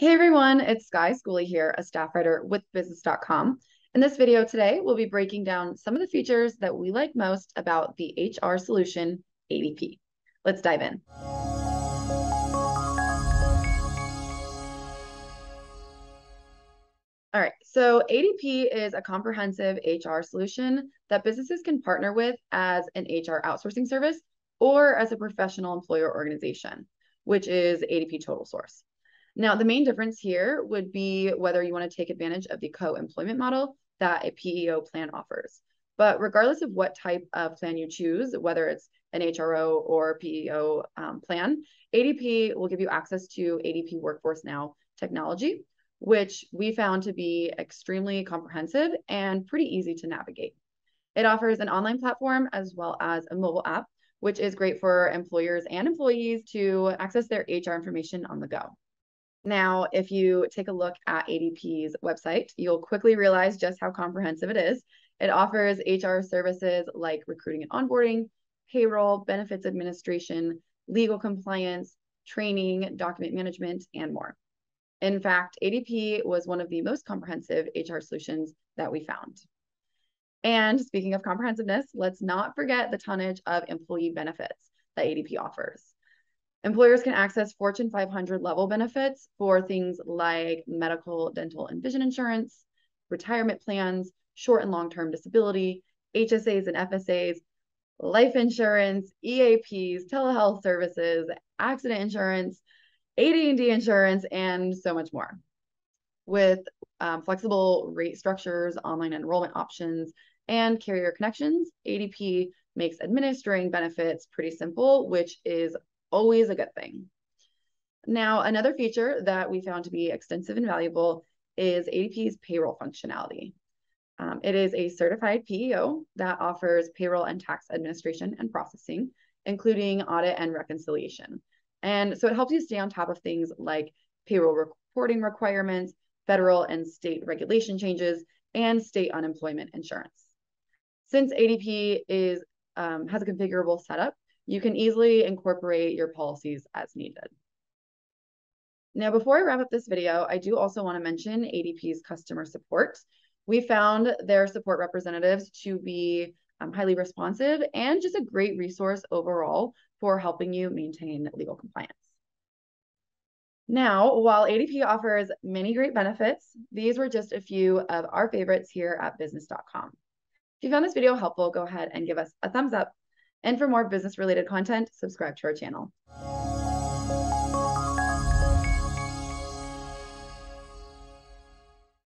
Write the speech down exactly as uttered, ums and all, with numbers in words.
Hey everyone, it's Skye Schooley here, a staff writer with business dot com. In this video today, we'll be breaking down some of the features that we like most about the H R solution, A D P. Let's dive in. All right, so A D P is a comprehensive H R solution that businesses can partner with as an H R outsourcing service or as a professional employer organization, which is A D P TotalSource. Now, the main difference here would be whether you want to take advantage of the co-employment model that a P E O plan offers. But regardless of what type of plan you choose, whether it's an H R O or P E O um, plan, A D P will give you access to A D P Workforce Now technology, which we found to be extremely comprehensive and pretty easy to navigate. It offers an online platform as well as a mobile app, which is great for employers and employees to access their H R information on the go. Now, if you take a look at A D P's website, you'll quickly realize just how comprehensive it is. It offers H R services like recruiting and onboarding, payroll, benefits administration, legal compliance, training, document management, and more. In fact, A D P was one of the most comprehensive H R solutions that we found. And speaking of comprehensiveness, let's not forget the tonnage of employee benefits that A D P offers. Employers can access Fortune five hundred level benefits for things like medical, dental, and vision insurance, retirement plans, short and long-term disability, H S As and F S As, life insurance, E A Ps, telehealth services, accident insurance, A D and D insurance, and so much more. With um, flexible rate structures, online enrollment options, and carrier connections, A D P makes administering benefits pretty simple, which is always a good thing. Now, another feature that we found to be extensive and valuable is A D P's payroll functionality. Um, it is a certified P E O that offers payroll and tax administration and processing, including audit and reconciliation. And so it helps you stay on top of things like payroll reporting requirements, federal and state regulation changes, and state unemployment insurance. Since A D P is, um, has a configurable setup, you can easily incorporate your policies as needed. Now, before I wrap up this video, I do also want to mention A D P's customer support. We found their support representatives to be um, highly responsive and just a great resource overall for helping you maintain legal compliance. Now, while A D P offers many great benefits, these were just a few of our favorites here at business dot com. If you found this video helpful, go ahead and give us a thumbs up. And for more business-related content, subscribe to our channel.